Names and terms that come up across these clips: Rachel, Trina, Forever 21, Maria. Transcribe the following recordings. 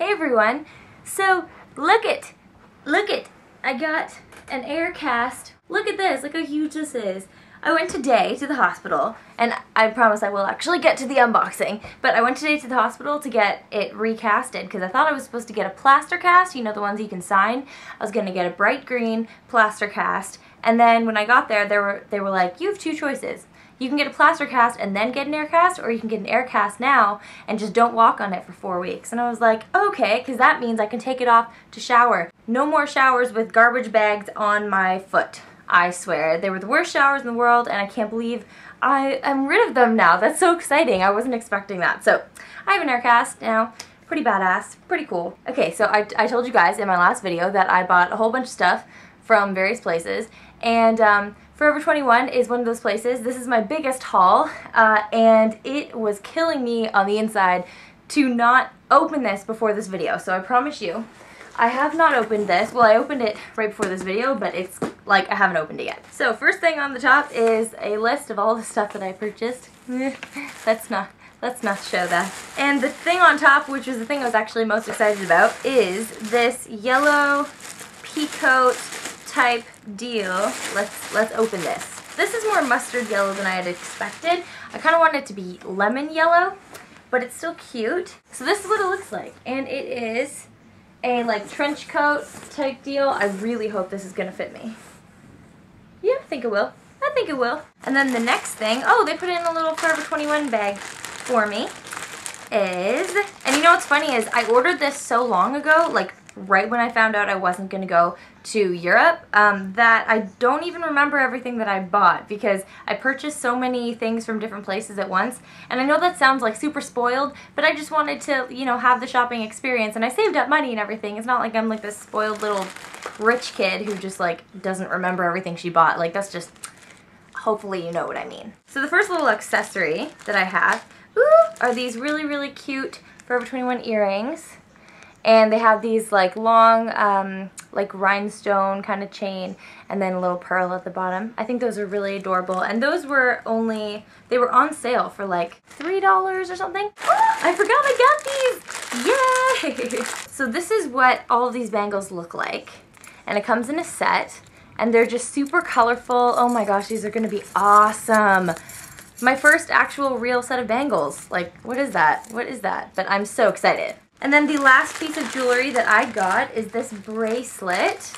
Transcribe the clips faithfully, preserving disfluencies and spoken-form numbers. Hey everyone. So look it, look it. I got an air cast. Look at this, look how huge this is. I went today to the hospital, and I promise I will actually get to the unboxing, but I went today to the hospital to get it recasted because I thought I was supposed to get a plaster cast, you know, the ones you can sign. I was going to get a bright green plaster cast, and then when I got there, they were, they were like, you have two choices. You can get a plaster cast and then get an air cast, or you can get an air cast now and just don't walk on it for four weeks. And I was like, okay, because that means I can take it off to shower. No more showers with garbage bags on my foot. I swear, they were the worst showers in the world, and I can't believe I am rid of them now. That's so exciting. I wasn't expecting that. So I have an air cast now. Pretty badass. Pretty cool. Okay, so I, I told you guys in my last video that I bought a whole bunch of stuff from various places, and um, Forever twenty-one is one of those places. This is my biggest haul, uh, and it was killing me on the inside to not open this before this video, so I promise you. I have not opened this. Well, I opened it right before this video, but it's like I haven't opened it yet. So first thing on the top is a list of all the stuff that I purchased. Let's not, let's not show that. And the thing on top, which is the thing I was actually most excited about, is this yellow peacoat type deal. Let's, let's open this. This is more mustard yellow than I had expected. I kind of wanted it to be lemon yellow, but it's still cute. So this is what it looks like, and it is a like trench coat type deal. I really hope this is gonna fit me. Yeah, I think it will. I think it will. And then the next thing, oh, they put in a little Forever twenty-one bag for me, is, and you know what's funny is I ordered this so long ago, like right when I found out I wasn't gonna go to Europe, um, that I don't even remember everything that I bought because I purchased so many things from different places at once. And I know that sounds like super spoiled, but I just wanted to, you know, have the shopping experience, and I saved up money and everything. It's not like I'm like this spoiled little rich kid who just like doesn't remember everything she bought. Like that's just, hopefully you know what I mean. So the first little accessory that I have, ooh, are these really, really cute Forever twenty-one earrings. And they have these like long, um, like rhinestone kind of chain, and then a little pearl at the bottom. I think those are really adorable. And those were only, they were on sale for like three dollars or something. Oh, I forgot I got these. Yay! So this is what all of these bangles look like. And it comes in a set. And they're just super colorful. Oh my gosh, these are going to be awesome. My first actual real set of bangles. Like, what is that? What is that? But I'm so excited. And then the last piece of jewelry that I got is this bracelet.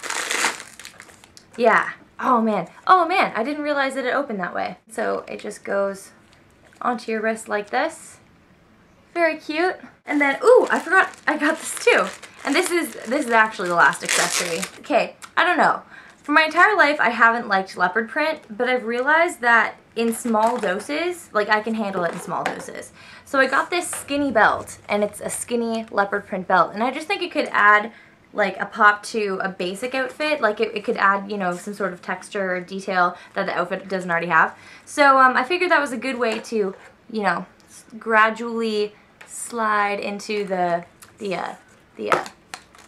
Yeah. Oh man. Oh man. I didn't realize that it opened that way. So it just goes onto your wrist like this. Very cute. And then, ooh, I forgot I got this too. And this is, this is actually the last accessory. Okay. I don't know. For my entire life, I haven't liked leopard print, but I've realized that in small doses, like I can handle it in small doses. So I got this skinny belt, and it's a skinny leopard print belt, and I just think it could add like a pop to a basic outfit. Like it, it could add, you know, some sort of texture or detail that the outfit doesn't already have. So um, I figured that was a good way to, you know, gradually slide into the, the, uh, the, uh,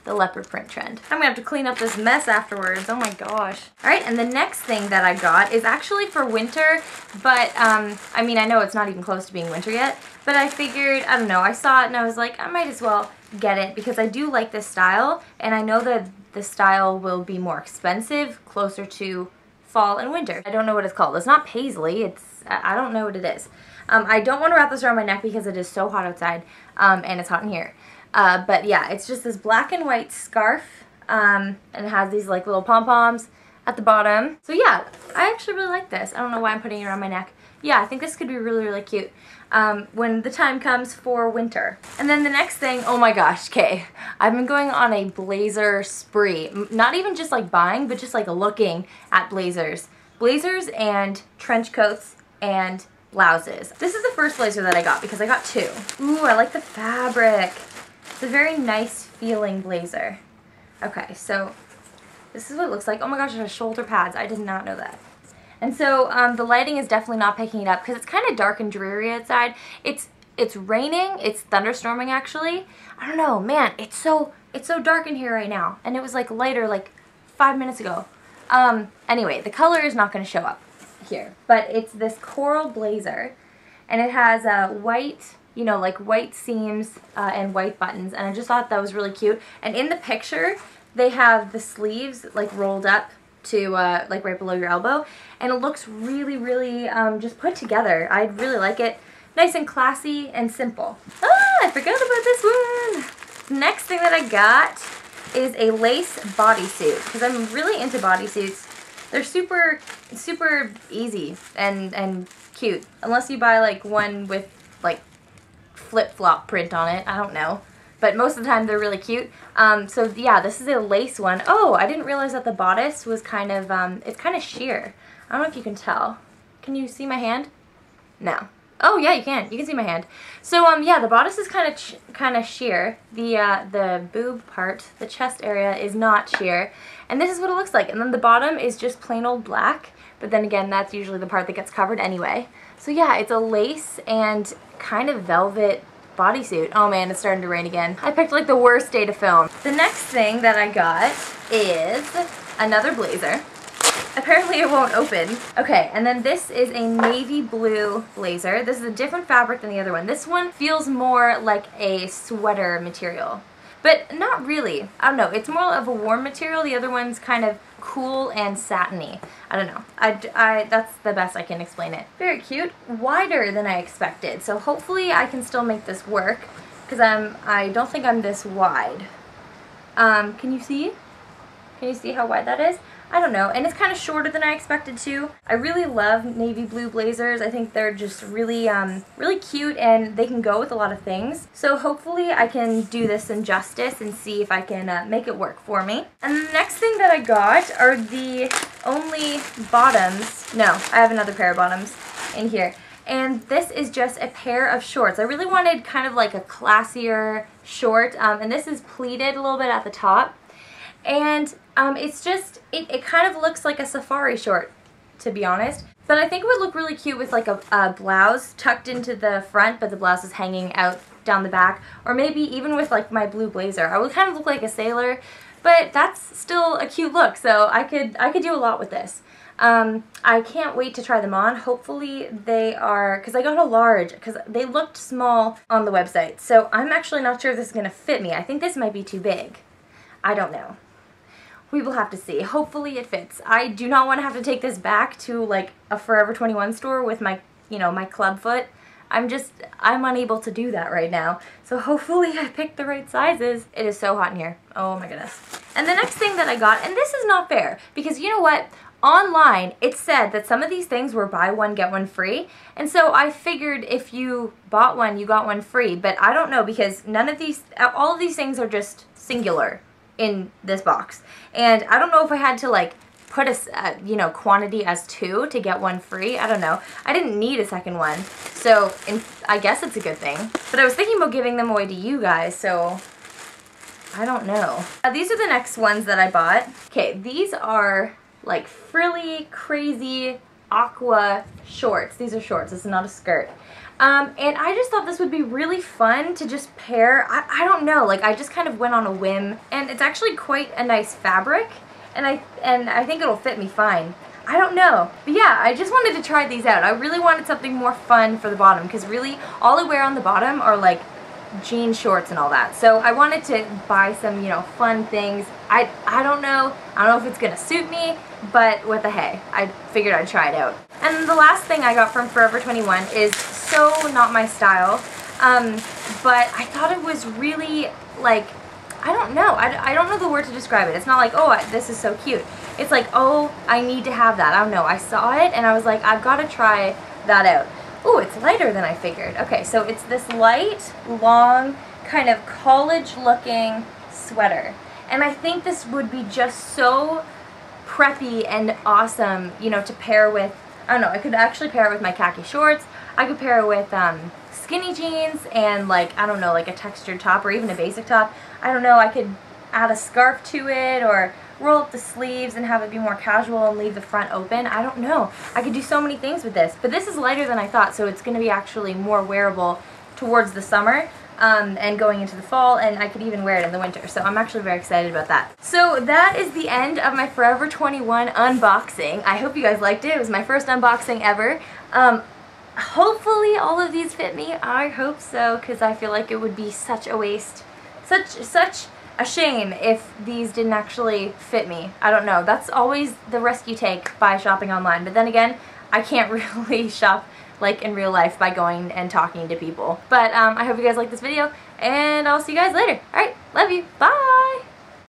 the leopard print trend. I'm gonna have to clean up this mess afterwards. Oh my gosh. All right, and the next thing that I got is actually for winter, but um, I mean, I know it's not even close to being winter yet, but I figured, I don't know, I saw it and I was like, I might as well get it because I do like this style, and I know that the style will be more expensive closer to fall and winter. I don't know what it's called. It's not paisley, it's, I don't know what it is. Um, I don't wanna wrap this around my neck because it is so hot outside, um, and it's hot in here. Uh, but yeah, it's just this black and white scarf, um, and it has these like little pom-poms at the bottom. So yeah, I actually really like this. I don't know why I'm putting it around my neck. Yeah, I think this could be really, really cute um, when the time comes for winter. And then the next thing, oh my gosh, okay, I've been going on a blazer spree. Not even just like buying, but just like looking at blazers. Blazers and trench coats and blouses. This is the first blazer that I got because I got two. Ooh, I like the fabric. It's a very nice feeling blazer. Okay, so this is what it looks like. Oh my gosh, it has shoulder pads. I did not know that. And so um, the lighting is definitely not picking it up because it's kind of dark and dreary outside. It's it's raining. It's thunderstorming actually. I don't know, man. It's so it's so dark in here right now, and it was like lighter like five minutes ago. Um, anyway, the color is not going to show up here, but it's this coral blazer, and it has a white you know, like white seams uh, and white buttons, and I just thought that was really cute. And in the picture, they have the sleeves like rolled up to uh, like right below your elbow, and it looks really, really um, just put together. I really like it. Nice and classy and simple. Ah, I forgot about this one! Next thing that I got is a lace bodysuit, because I'm really into bodysuits. They're super, super easy and, and cute. Unless you buy like one with like flip-flop print on it, I don't know. But most of the time they're really cute. Um, so yeah, this is a lace one. Oh, I didn't realize that the bodice was kind of, um, it's kind of sheer. I don't know if you can tell. Can you see my hand? No. Oh yeah, you can. You can see my hand. So um, yeah, the bodice is kind of kind of sheer. The uh, the boob part, the chest area, is not sheer, and this is what it looks like. And then the bottom is just plain old black. But then again, that's usually the part that gets covered anyway. So yeah, it's a lace and kind of velvet bodysuit. Oh man, it's starting to rain again. I picked like the worst day to film. The next thing that I got is another blazer. Apparently it won't open. Okay, and then this is a navy blue blazer. This is a different fabric than the other one. This one feels more like a sweater material, but not really. I don't know, it's more of a warm material. The other one's kind of cool and satiny. I don't know. I, I, that's the best I can explain it. Very cute. Wider than I expected, so hopefully I can still make this work, because I'm, I don't think I'm this wide. Um, can you see? Can you see how wide that is? I don't know, and it's kind of shorter than I expected too. I really love navy blue blazers. I think they're just really, um, really cute, and they can go with a lot of things. So hopefully I can do this in justice and see if I can uh, make it work for me. And the next thing that I got are the only bottoms. No, I have another pair of bottoms in here. And this is just a pair of shorts. I really wanted kind of like a classier short, um, and this is pleated a little bit at the top. And um, it's just, it, it kind of looks like a safari short, to be honest. But I think it would look really cute with like a, a blouse tucked into the front, but the blouse is hanging out down the back. Or maybe even with like my blue blazer. I would kind of look like a sailor, but that's still a cute look, so I could, I could do a lot with this. Um, I can't wait to try them on. Hopefully they are, because I got a large, because they looked small on the website. So I'm actually not sure if this is going to fit me. I think this might be too big. I don't know. We will have to see. Hopefully it fits. I do not want to have to take this back to like a Forever twenty-one store with my, you know, my club foot. I'm just, I'm unable to do that right now. So hopefully I picked the right sizes. It is so hot in here. Oh my goodness. And the next thing that I got, and this is not fair, because you know what? Online, it said that some of these things were buy one, get one free. And so I figured if you bought one, you got one free. But I don't know, because none of these, all of these things are just singular in this box, and I don't know if I had to like put a uh, you know, quantity as two to get one free. I don't know. I didn't need a second one, so in, I guess it's a good thing. But I was thinking about giving them away to you guys, so I don't know. Now, these are the next ones that I bought. Okay, these are like frilly, crazy aqua shorts. These are shorts. It's not a skirt. Um, and I just thought this would be really fun to just pair. I, I don't know, like I just kind of went on a whim, and it's actually quite a nice fabric, and I and I think it'll fit me fine. I don't know, but yeah, I just wanted to try these out. I really wanted something more fun for the bottom, because really all I wear on the bottom are like jean shorts and all that. So I wanted to buy some, you know, fun things. I, I don't know, I don't know if it's gonna suit me, but what the hey, I figured I'd try it out. And the last thing I got from Forever twenty-one is so not my style, um, but I thought it was really, like, I don't know. I, I don't know the word to describe it. It's not like, oh, I, this is so cute. It's like, oh, I need to have that. I don't know. I saw it, and I was like, I've got to try that out. Oh, it's lighter than I figured. Okay, so it's this light, long, kind of college-looking sweater, and I think this would be just so preppy and awesome, you know, to pair with, I don't know, I could actually pair it with my khaki shorts. I could pair it with um, skinny jeans and like, I don't know, like a textured top or even a basic top. I don't know, I could add a scarf to it or roll up the sleeves and have it be more casual and leave the front open. I don't know. I could do so many things with this. But this is lighter than I thought, so it's going to be actually more wearable towards the summer. Um, and going into the fall, and I could even wear it in the winter, so I'm actually very excited about that. So that is the end of my Forever twenty-one unboxing. I hope you guys liked it. It was my first unboxing ever. Um, hopefully all of these fit me. I hope so, because I feel like it would be such a waste, such such a shame if these didn't actually fit me. I don't know. That's always the risk you take by shopping online. But then again, I can't really shop like in real life by going and talking to people. But um, I hope you guys like this video, and I'll see you guys later. All right, love you. Bye.